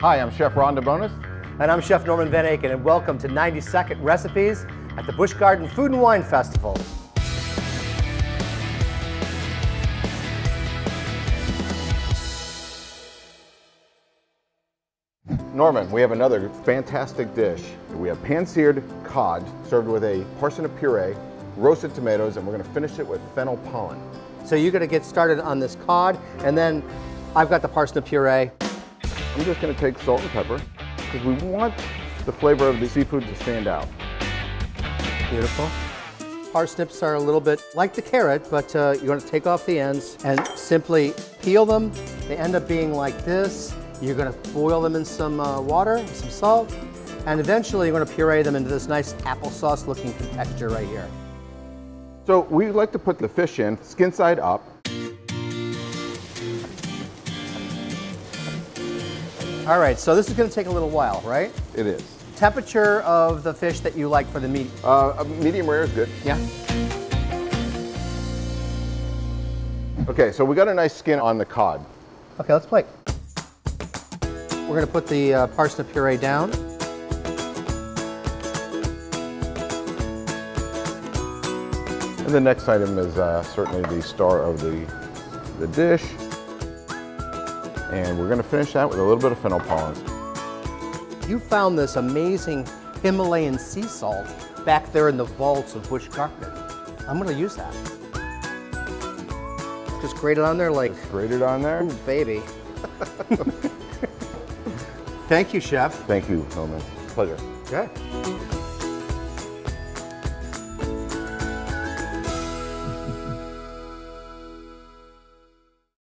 Hi, I'm Chef Ron DeBonis. And I'm Chef Norman Van Aken, and welcome to 90-Second Recipes at the Busch Gardens Food and Wine Festival. Norman, we have another fantastic dish. We have pan-seared cod served with a parsnip puree, roasted tomatoes, and we're going to finish it with fennel pollen. So you're going to get started on this cod, and then I've got the parsnip puree. I'm just going to take salt and pepper because we want the flavor of the seafood to stand out. Beautiful. Parsnips are a little bit like the carrot, but you want to take off the ends and simply peel them. They end up being like this. You're going to boil them in some water, some salt, and eventually you're going to puree them into this nice applesauce looking texture right here. So we like to put the fish in, skin side up. All right, so this is going to take a little while, right? It is. Temperature of the fish that you like for the meat? Medium rare is good. Yeah. Okay, so we got a nice skin on the cod. Okay, let's plate. We're going to put the parsnip puree down. And the next item is certainly the star of the dish. And we're gonna finish that with a little bit of fennel pollen. You found this amazing Himalayan sea salt back there in the vaults of Busch Gardens. I'm gonna use that. Just grate it on there like... Just grate it on there? Ooh, baby. Thank you, Chef. Thank you, Norman. Pleasure. Okay.